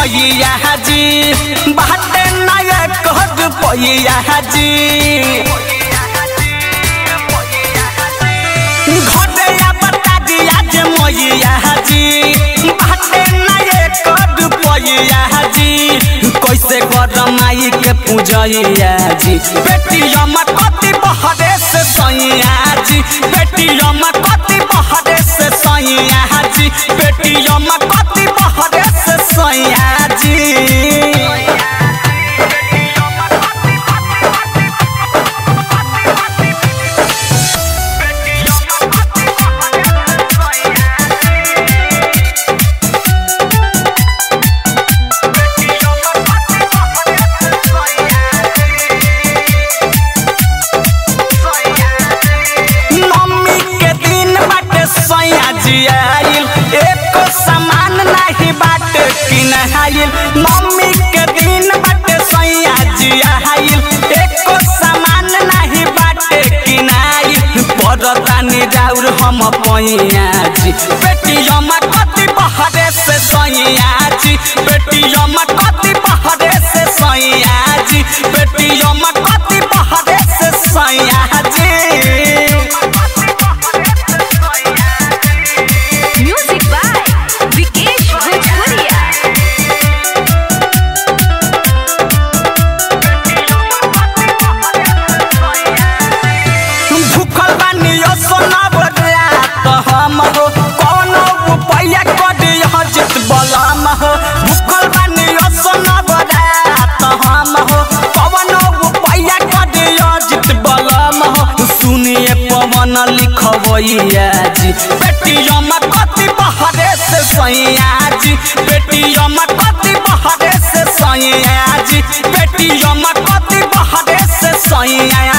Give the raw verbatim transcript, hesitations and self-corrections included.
मैया जी बाटे नया कह पैया जी घटिया बता दिया जे मैया जी बाटे नया कह पैया जी कैसे कर माई के पूजैया जी बेटिया में कति बहरे से सैया जी बेटिया में कति बहरे से सैया जी बेटिया में कति बहरे से सैया जी मम्मी के दिन बाटे सैया जी आइल एको सामान नहीं बाटे किनाइल परतानी जाउर हम पैया जी बेटिया में कति बहरे से सैया जी बेटिया में कति बहरे से सैया जी बेटिया में कति बहरे से सैया जी लिखबैया जी बेटिया में कति बहरे से सैया जी बेटिया में कति बहरे से सैया जी बेटिया में कति बहरे से सैया।